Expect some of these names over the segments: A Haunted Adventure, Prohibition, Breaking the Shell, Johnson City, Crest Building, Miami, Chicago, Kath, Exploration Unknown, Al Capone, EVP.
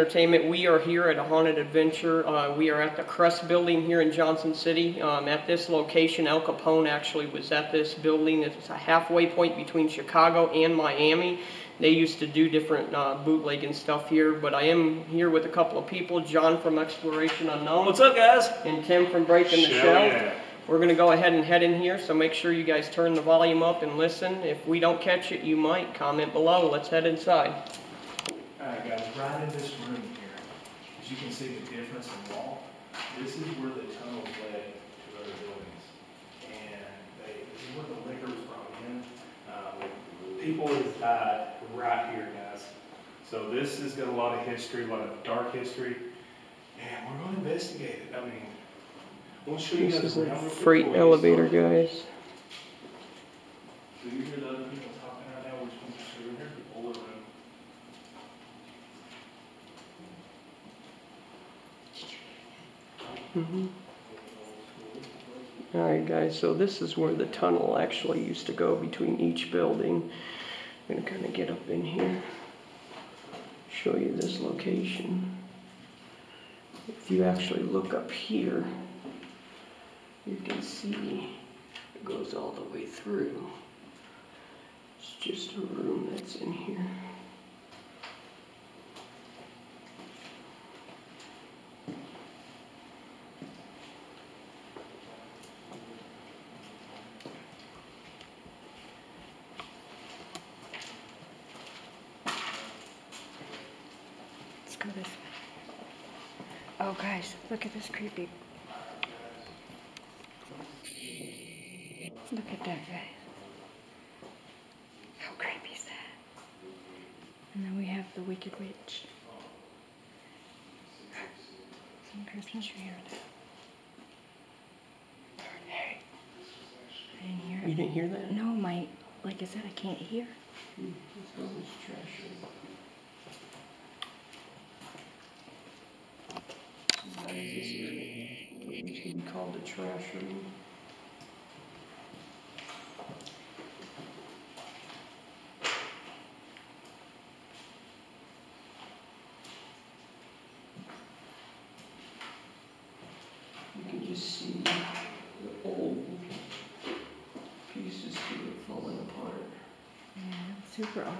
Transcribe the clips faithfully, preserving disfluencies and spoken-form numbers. Entertainment. We are here at A Haunted Adventure. Uh, we are at the Crest Building here in Johnson City. Um, at this location, Al Capone actually was at this building. It's a halfway point between Chicago and Miami. They used to do different uh, bootlegging stuff here, but I am here with a couple of people. John from Exploration Unknown. What's up, guys? And Tim from Breaking the Shell. Yeah. We're going to go ahead and head in here, so make sure you guys turn the volume up and listen. If we don't catch it, you might. Comment below. Let's head inside. Alright guys, right in this room here, as you can see the difference in wall, this is where the tunnels led to other buildings. And they, this is where the liquor was brought in. Um, people have died right here, guys. So this has got a lot of history, a lot of dark history. And we're going to investigate it. I mean, we'll show you guys. This is a freight elevator, guys. Do you hear the other people talking right now? We're just going to show you here the older room. Mm-hmm. All right, guys, so this is where the tunnel actually used to go between each building. I'm going to kind of get up in here, show you this location. If you actually look up here, you can see it goes all the way through. It's just a room that's in here. Go this way. Oh guys, look at this creepy. Look at that, guys. How creepy is that? And then we have the Wicked Witch. Some Christmas tree over there. Hey. I didn't hear it. You didn't hear that? No, my, like I said, I can't hear. Mm, it's always trashy. It should be called a trash room. You can just see the old pieces here falling apart. Yeah, super old.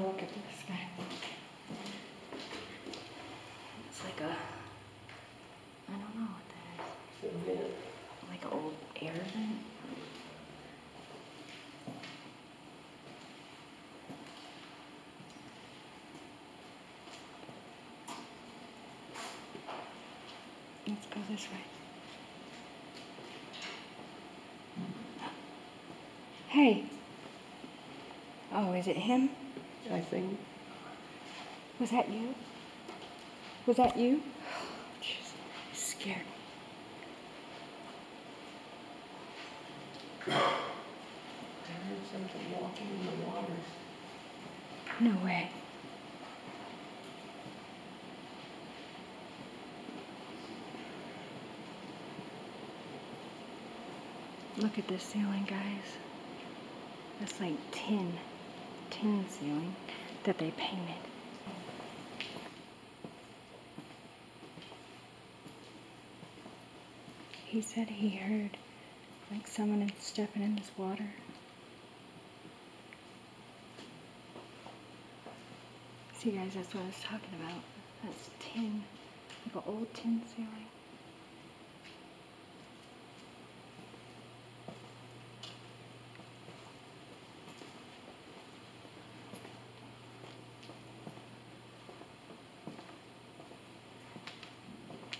Oh, look at this guy. It's like a, I don't know what that is. Vent. Like an old air vent? Let's go this way. Hey. Oh, is it him? I think. Was that you? Was that you? Scared me. I heard something walking in the water. No way. Look at this ceiling, guys. That's like tin, tin ceiling that they painted. He said he heard like someone stepping in this water. See guys, that's what I was talking about. That's tin, like an old tin ceiling.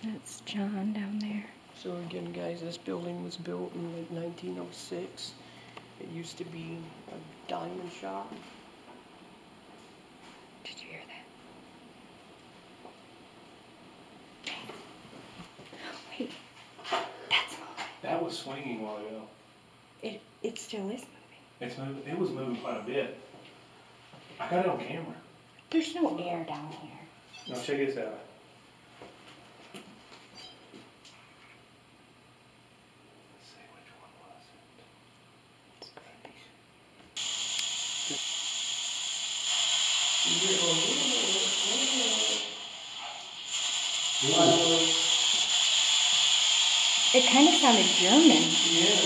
That's John down there. So again, guys, this building was built in like nineteen oh six. It used to be a diamond shop. Did you hear that? Wait, that's moving. That was swinging a while ago. It it still is moving. It's moving. It was moving quite a bit. I got it on camera. There's no air down here. No, check this out. You It kind of sounded German. Yeah.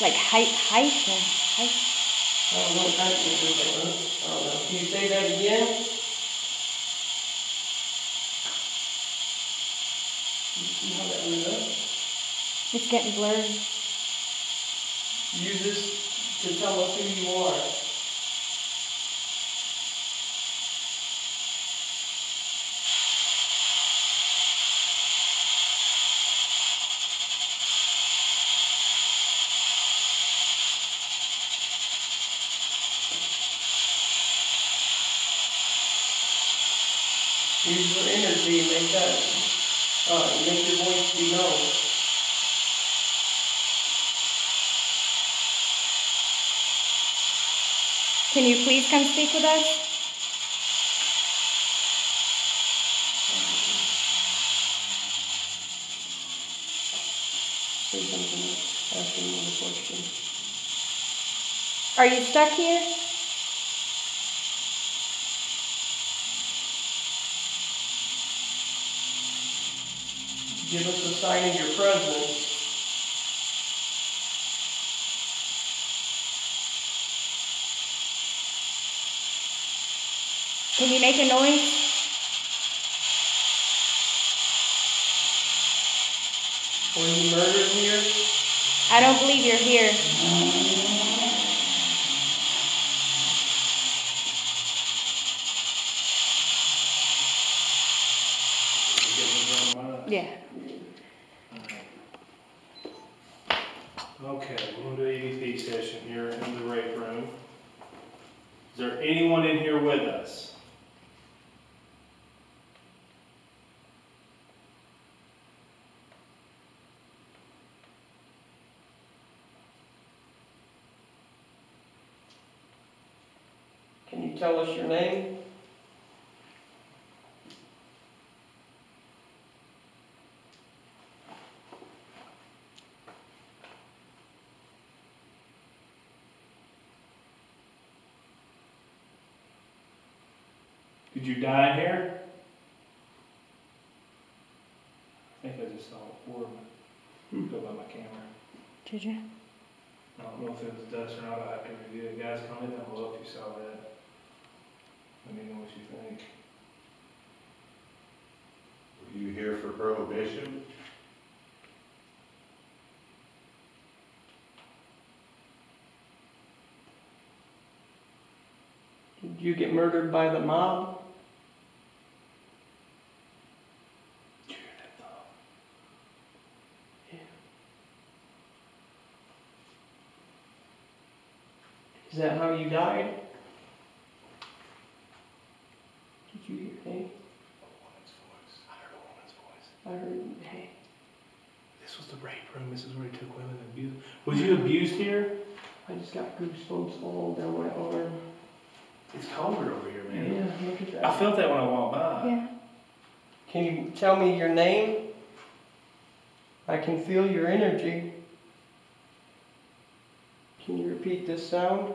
Like height, height, and height. I don't know what height it is, I don't know. Can you say that again? You see how that went up? It's getting blurred. Use this to tell us who you are. Use your energy and make that, uh, make your voice be known. Can you please come speak with us? Say something, ask another question. Are you stuck here? Give us a sign of your presence. Can you make a noise? Were you murdered here? I don't believe you're here. Yeah. Okay, we're going to do an E V P session here in the rape room. Is there anyone in here with us? Can you tell us your name? Did you die here? I think I just saw a orb go by my camera. Did you? I don't know if it was dust or not, but I can review it. Guys, comment down below if you saw that. Let me know what you think. Were you here for Prohibition? Did you get murdered by the mob? Is that how you died? Did you hear hey? A woman's voice. I heard a woman's voice. I heard hey. This was the rape room. This is where they took women and abused them. Was you abused here? I just got goosebumps all down my arm. It's colder over here, man. Yeah, look at that. I felt that when I walked by. Yeah. Can you tell me your name? I can feel your energy. Can you repeat this sound?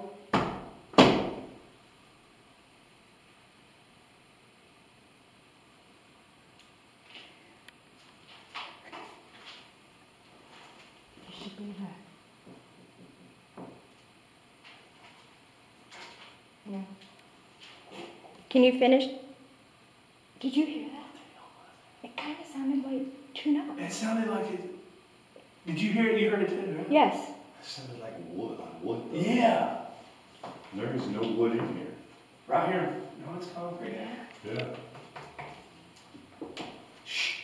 Yeah. Can you finish? Did you hear that? It kind of sounded like two notes. It sounded like it. Did you hear it? You heard it too, right? Yes. It sounded like wood on wood. Though. Yeah. There is no wood in here. Right here. No, it's concrete. Yeah. Yeah. Shh.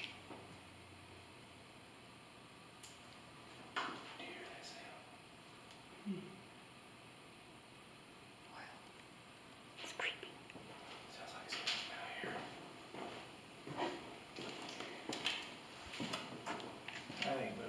Do you hear that sound? Hmm. Wow. It's creepy. Sounds like it's coming out here. That ain't moving.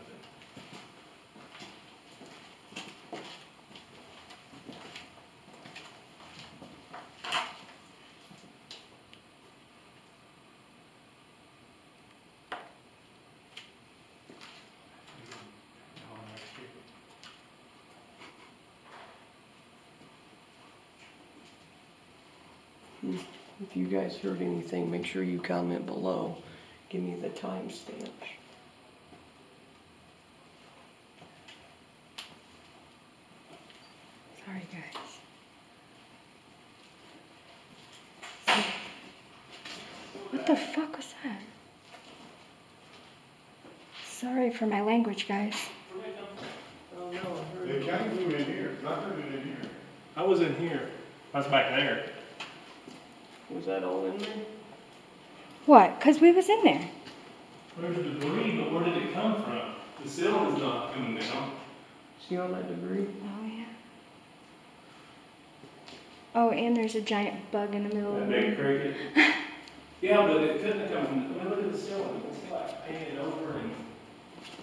If you guys heard anything, make sure you comment below. give me the timestamps. Sorry, guys. What the fuck was that? Sorry for my language, guys. Oh, no, the accounting flew in here. I heard it in here. I was in here. I was back there. Was that all in there? What? Because we was in there. There's debris, but where did it come from? The cell is not coming down. See all that debris? Oh, yeah. Oh, and there's a giant bug in the middle that of the big cricket. Yeah, but it couldn't have come from the middle of the cell. It's like painted over and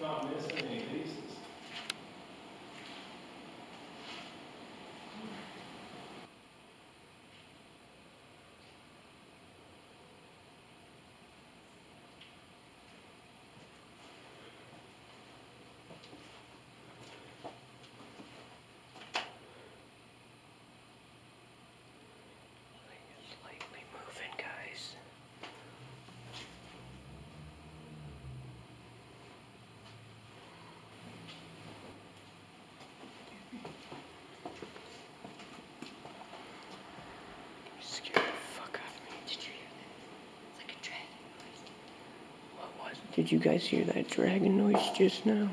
not missing any pieces. Did you guys hear that dragon noise just now?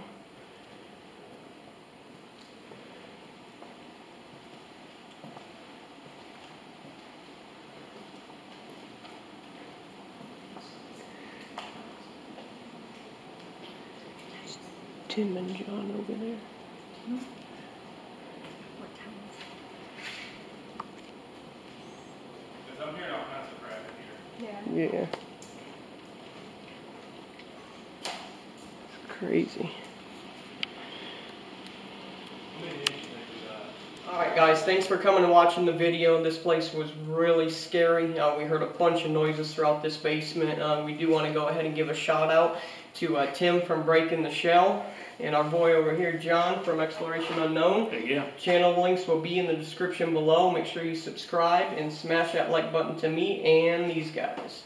Tim and John over there. Hmm? What time is it? Because I'm here and I'll pass it right here. Yeah. Yeah. Crazy. Alright guys, thanks for coming and watching the video. This place was really scary. Uh, we heard a bunch of noises throughout this basement. Uh, we do want to go ahead and give a shout out to uh, Tim from Breaking the Shell and our boy over here, John, from Exploration Unknown. Yeah. Channel links will be in the description below. Make sure you subscribe and smash that like button to me and these guys.